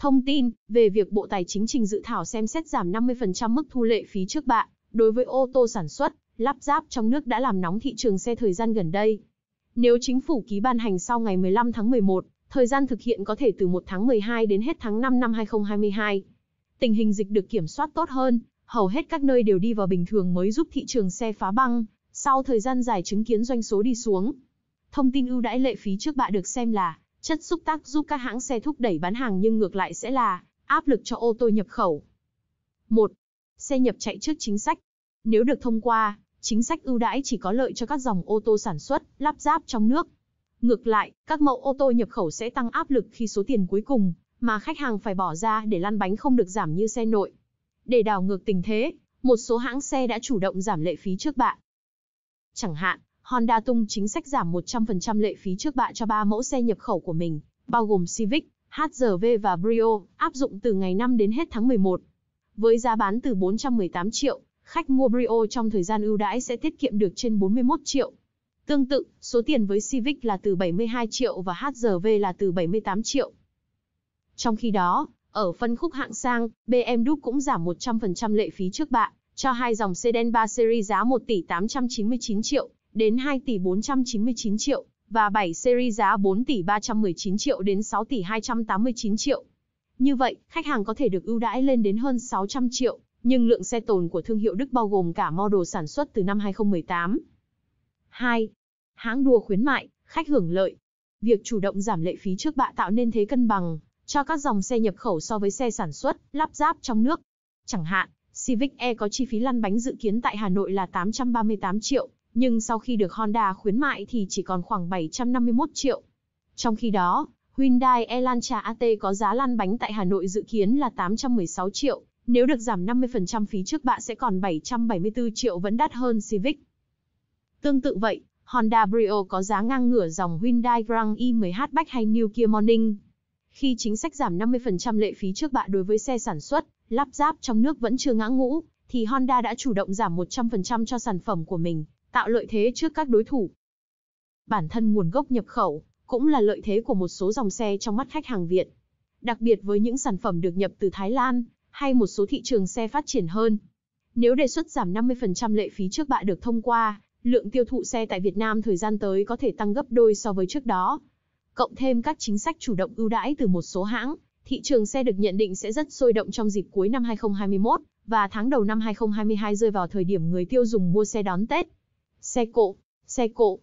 Thông tin về việc Bộ Tài chính trình dự thảo xem xét giảm 50% mức thu lệ phí trước bạ đối với ô tô sản xuất, lắp ráp trong nước đã làm nóng thị trường xe thời gian gần đây. Nếu chính phủ ký ban hành sau ngày 15 tháng 11, thời gian thực hiện có thể từ 1 tháng 12 đến hết tháng 5 năm 2022. Tình hình dịch được kiểm soát tốt hơn, hầu hết các nơi đều đi vào bình thường mới giúp thị trường xe phá băng, sau thời gian dài chứng kiến doanh số đi xuống. Thông tin ưu đãi lệ phí trước bạ được xem là chất xúc tác giúp các hãng xe thúc đẩy bán hàng nhưng ngược lại sẽ là áp lực cho ô tô nhập khẩu. 1. Xe nhập chạy trước chính sách. Nếu được thông qua, chính sách ưu đãi chỉ có lợi cho các dòng ô tô sản xuất, lắp ráp trong nước. Ngược lại, các mẫu ô tô nhập khẩu sẽ tăng áp lực khi số tiền cuối cùng mà khách hàng phải bỏ ra để lăn bánh không được giảm như xe nội. Để đảo ngược tình thế, một số hãng xe đã chủ động giảm lệ phí trước bạ. Chẳng hạn, Honda tung chính sách giảm 100% lệ phí trước bạ cho 3 mẫu xe nhập khẩu của mình, bao gồm Civic, HR-V và Brio, áp dụng từ ngày 5 đến hết tháng 11. Với giá bán từ 418 triệu, khách mua Brio trong thời gian ưu đãi sẽ tiết kiệm được trên 41 triệu. Tương tự, số tiền với Civic là từ 72 triệu và HR-V là từ 78 triệu. Trong khi đó, ở phân khúc hạng sang, BMW cũng giảm 100% lệ phí trước bạ cho 2 dòng sedan 3-series giá 1 tỷ 899 triệu đến 2 tỷ 499 triệu và 7-series giá 4 tỷ 319 triệu đến 6 tỷ 289 triệu. Như vậy, khách hàng có thể được ưu đãi lên đến hơn 600 triệu, nhưng lượng xe tồn của thương hiệu Đức bao gồm cả model sản xuất từ năm 2018. 2. Hãng đua khuyến mại, khách hưởng lợi. Việc chủ động giảm lệ phí trước bạ tạo nên thế cân bằng cho các dòng xe nhập khẩu so với xe sản xuất, lắp ráp trong nước. Chẳng hạn, Civic E có chi phí lăn bánh dự kiến tại Hà Nội là 838 triệu, nhưng sau khi được Honda khuyến mại thì chỉ còn khoảng 751 triệu. Trong khi đó, Hyundai Elantra AT có giá lăn bánh tại Hà Nội dự kiến là 816 triệu, nếu được giảm 50% phí trước bạ sẽ còn 774 triệu, vẫn đắt hơn Civic. Tương tự vậy, Honda Brio có giá ngang ngửa dòng Hyundai Grand i10 hatchback hay New Kia Morning. Khi chính sách giảm 50% lệ phí trước bạ đối với xe sản xuất, lắp ráp trong nước vẫn chưa ngã ngũ, thì Honda đã chủ động giảm 100% cho sản phẩm của mình, tạo lợi thế trước các đối thủ. Bản thân nguồn gốc nhập khẩu cũng là lợi thế của một số dòng xe trong mắt khách hàng Việt, đặc biệt với những sản phẩm được nhập từ Thái Lan hay một số thị trường xe phát triển hơn. Nếu đề xuất giảm 50% lệ phí trước bạ được thông qua, lượng tiêu thụ xe tại Việt Nam thời gian tới có thể tăng gấp đôi so với trước đó. Cộng thêm các chính sách chủ động ưu đãi từ một số hãng, thị trường xe được nhận định sẽ rất sôi động trong dịp cuối năm 2021 và tháng đầu năm 2022, rơi vào thời điểm người tiêu dùng mua xe đón Tết. Xe cộ